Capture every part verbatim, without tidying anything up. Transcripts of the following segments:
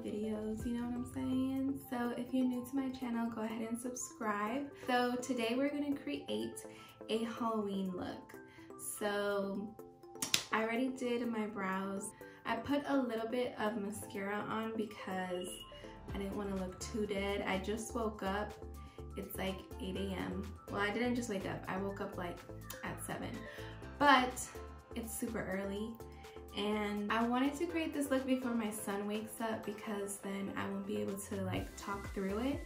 free videos, you know what I'm saying? So if you're new to my channel, go ahead and subscribe. So today we're gonna create a Halloween look. So I already did my brows. I put a little bit of mascara on because I didn't want to look too dead. I just woke up. It's like eight A M Well, I didn't just wake up. I woke up like at seven, but it's super early. And I wanted to create this look before my son wakes up because then I won't be able to like talk through it.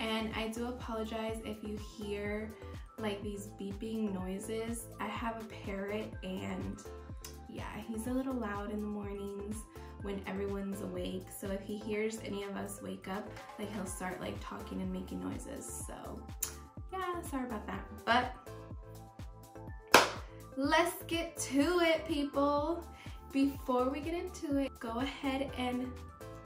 And I do apologize if you hear like these beeping noises. I have a parrot and yeah, he's a little loud in the mornings when everyone's awake. So if he hears any of us wake up, like he'll start like talking and making noises. So yeah, sorry about that. But let's get to it, people. Before we get into it, go ahead and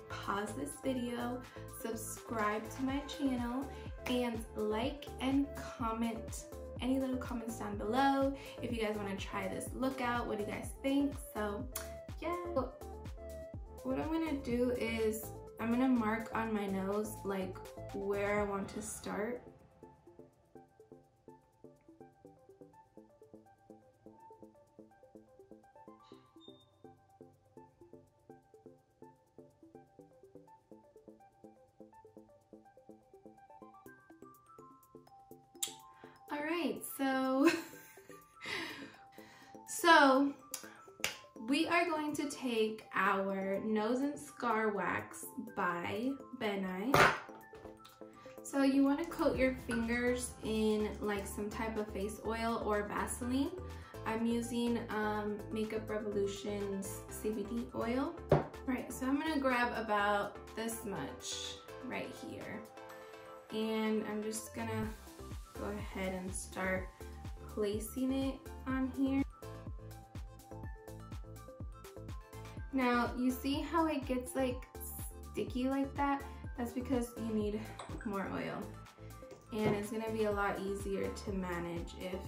pause this video, subscribe to my channel, and like and comment any little comments down below if you guys want to try this look out. What do you guys think? So yeah, what I'm gonna do is I'm gonna mark on my nose like where I want to start. All right, so, so we are going to take our Nose and Scar Wax by Ben Nye. So you want to coat your fingers in like some type of face oil or Vaseline. I'm using um, Makeup Revolution's C B D oil. All right, so I'm gonna grab about this much right here. And I'm just gonna go ahead and start placing it on here. Now, you see how it gets like sticky like that? That's because you need more oil. And it's gonna be a lot easier to manage if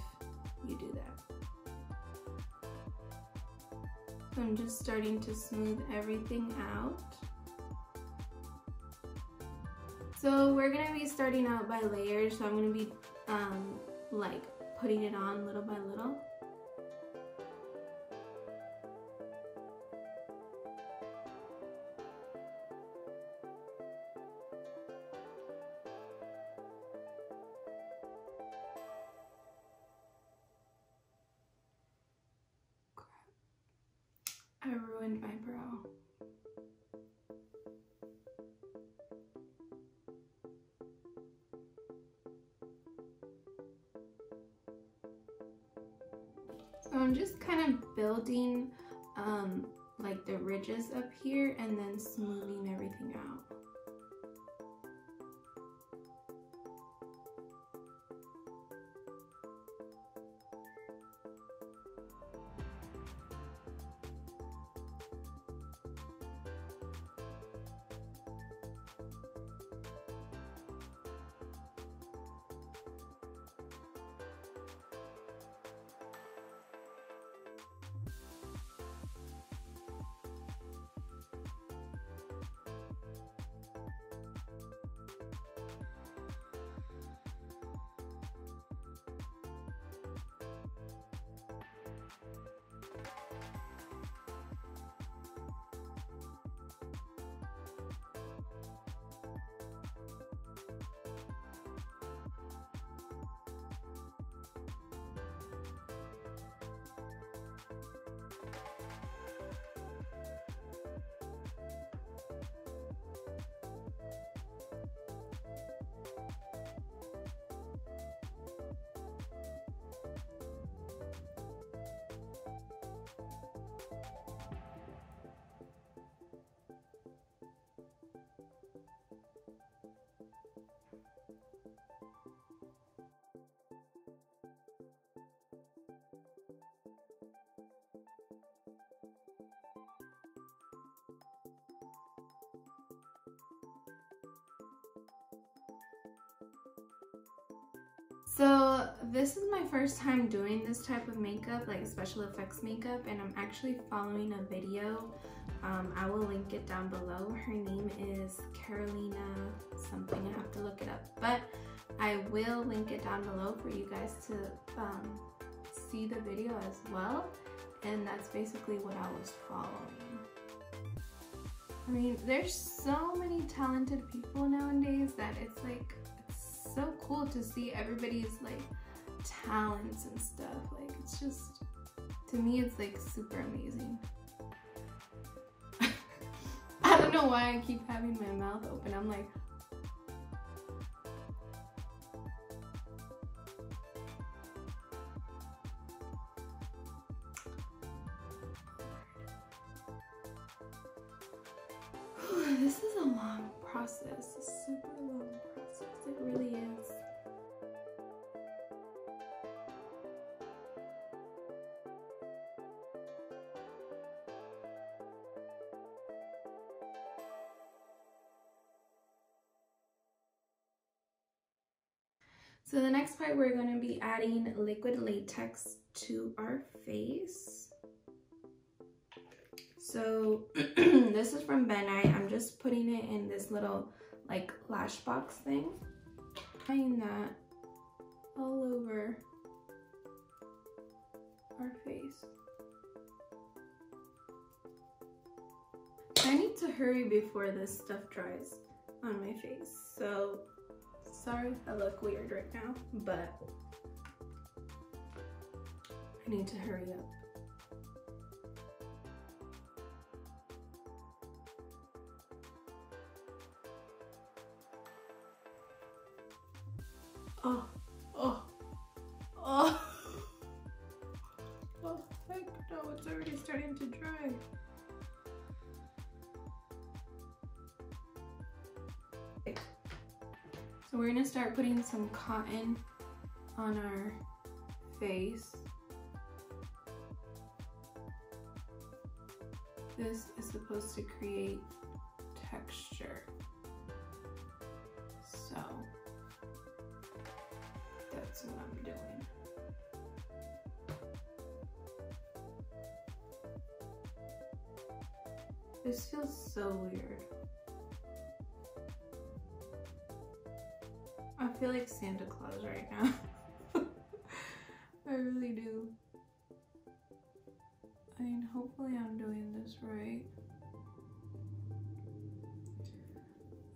you do that. So I'm just starting to smooth everything out. So we're gonna be starting out by layers, so I'm gonna be Um, like putting it on little by little. Crap. I ruined my brow. So I'm just kind of building um, like the ridges up here and then smoothing everything out. So this is my first time doing this type of makeup, like special effects makeup, and I'm actually following a video Um, I will link it down below. Her name is Carolina something. I have to look it up, but I will link it down below for you guys to um, see the video as well. And that's basically what I was following. I mean, there's so many talented people nowadays that it's like, it's so cool to see everybody's like talents and stuff. Like, it's just, to me, it's like super amazing. I don't know why I keep having my mouth open. I'm like, this is a long process, a super long process, it really is. So the next part, we're going to be adding liquid latex to our face. So this is from Ben Nye. I'm just putting it in this little like lash box thing. Applying that all over our face. I need to hurry before this stuff dries on my face. So sorry if I look weird right now, but I need to hurry up. Oh, oh, oh, oh, heck no, it's already starting to dry. Okay. So we're gonna start putting some cotton on our face. This is supposed to create texture. So. That's what I'm doing. This feels so weird. I feel like Santa Claus right now. I really do. I mean, hopefully I'm doing this right.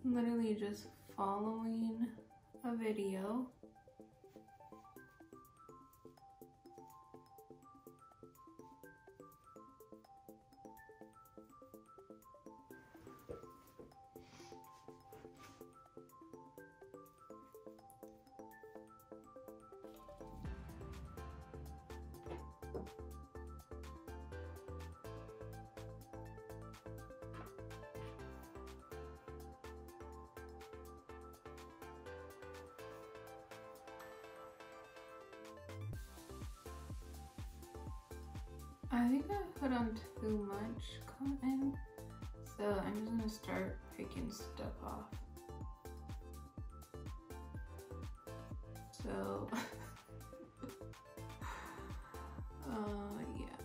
I'm literally just following a video. I think I put on too much cotton, so I'm just gonna start picking stuff off. So, uh, yeah.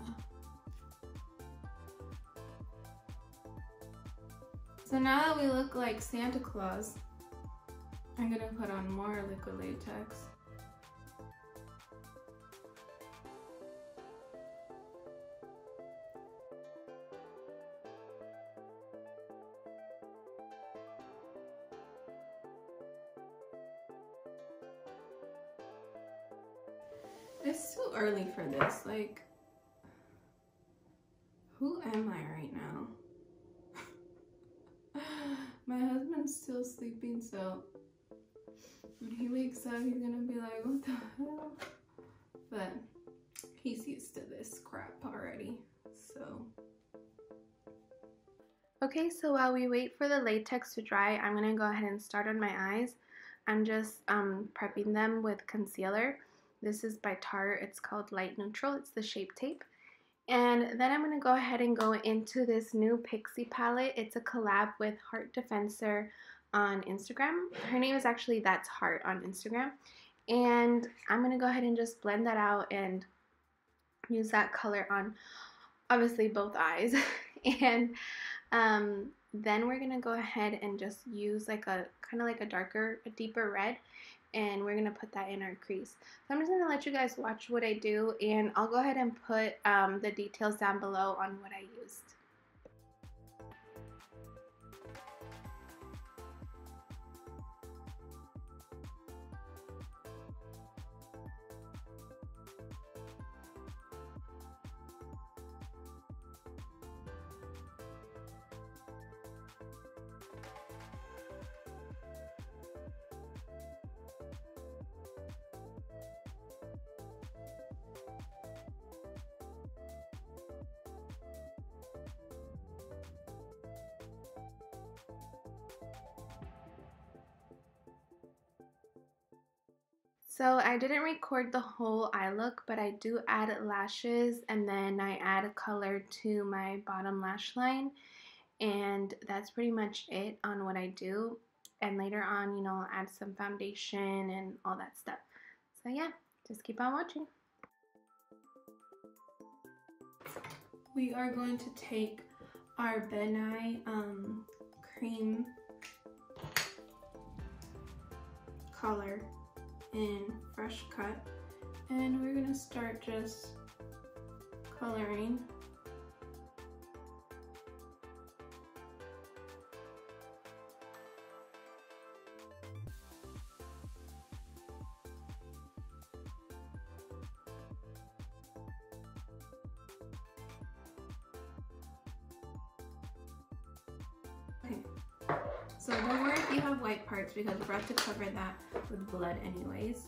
So now that we look like Santa Claus, I'm gonna put on more liquid latex. It's too early for this, like, who am I right now? My husband's still sleeping, so when he wakes up, he's gonna be like, what the hell? But he's used to this crap already, so. Okay, so while we wait for the latex to dry, I'm gonna go ahead and start on my eyes. I'm just um, prepping them with concealer. This is by Tarte. It's called Light Neutral. It's the Shape Tape. And then I'm going to go ahead and go into this new Pixi palette. It's a collab with Heart Defensor on Instagram. Her name is actually That's Heart on Instagram. And I'm going to go ahead and just blend that out and use that color on, obviously, both eyes. and um, then we're gonna go ahead and just use like a kind of like a darker, a deeper red, and we're gonna put that in our crease. So I'm just gonna let you guys watch what I do, and I'll go ahead and put um, the details down below on what I used. So I didn't record the whole eye look, but I do add lashes, and then I add a color to my bottom lash line, and that's pretty much it on what I do. And later on, you know, I'll add some foundation and all that stuff. So yeah, just keep on watching. We are going to take our Ben Nye um, cream color in Fresh Cut, and we're gonna start just coloring. Okay, so don't worry if you have white parts, because we're about to cover that with blood anyways.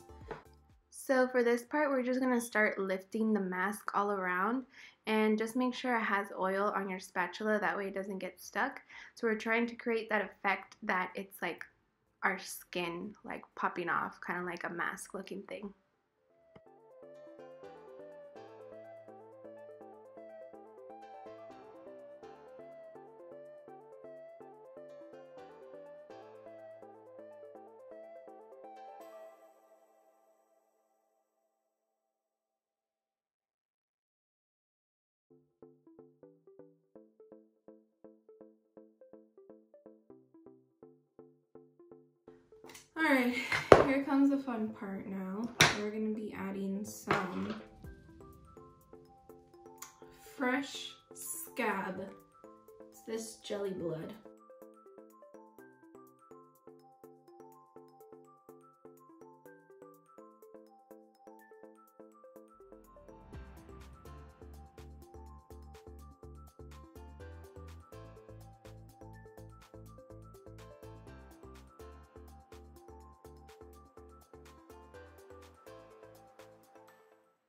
So for this part, we're just gonna start lifting the mask all around, and just make sure it has oil on your spatula, that way it doesn't get stuck. So we're trying to create that effect that it's like our skin like popping off, kind of like a mask looking thing. Alright, here comes the fun part now. We're going to be adding some Fresh Scab. It's this jelly blood.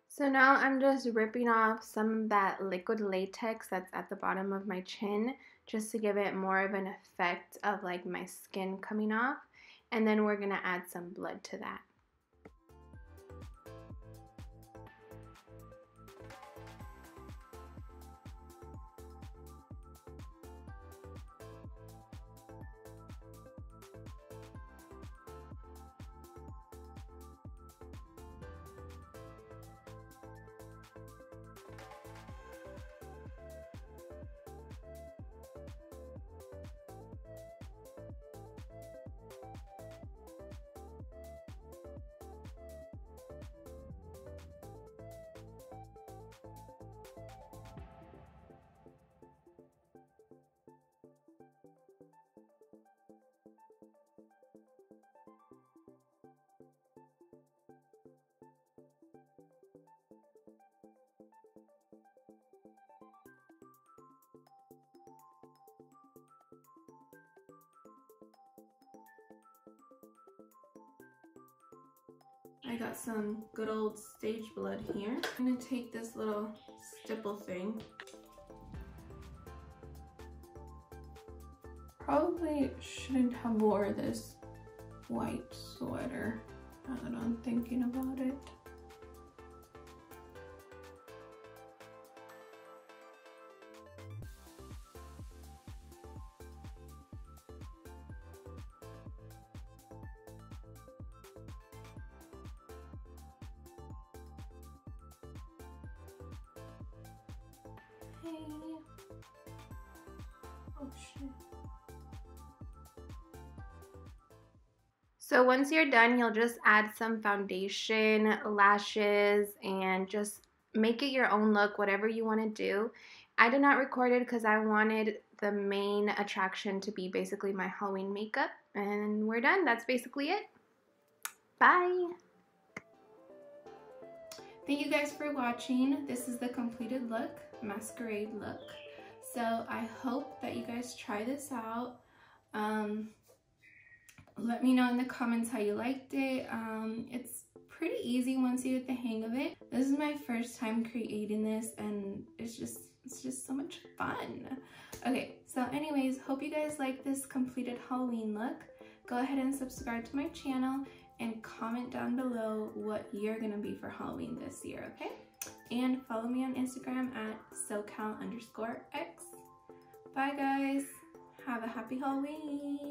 So now I'm just ripping off some of that liquid latex that's at the bottom of my chin, just to give it more of an effect of like my skin coming off, and then we're gonna add some blood to that. I got some good old stage blood here. I'm gonna take this little stipple thing. Probably shouldn't have wore this white sweater, now that I'm thinking about it. Oh shit. So once you're done, you'll just add some foundation, lashes, and just make it your own look, whatever you want to do. I did not record it because I wanted the main attraction to be basically my Halloween makeup. And we're done. That's basically it. Bye! Thank you guys for watching. This is the completed look, masquerade look. So I hope that you guys try this out. Um, let me know in the comments how you liked it. Um, it's pretty easy once you get the hang of it. This is my first time creating this and it's just it's just so much fun. Okay, so anyways, hope you guys like this completed Halloween look. Go ahead and subscribe to my channel and comment down below what you're gonna be for Halloween this year, okay? And follow me on Instagram at SoCal underscore X. Bye guys, have a happy Halloween.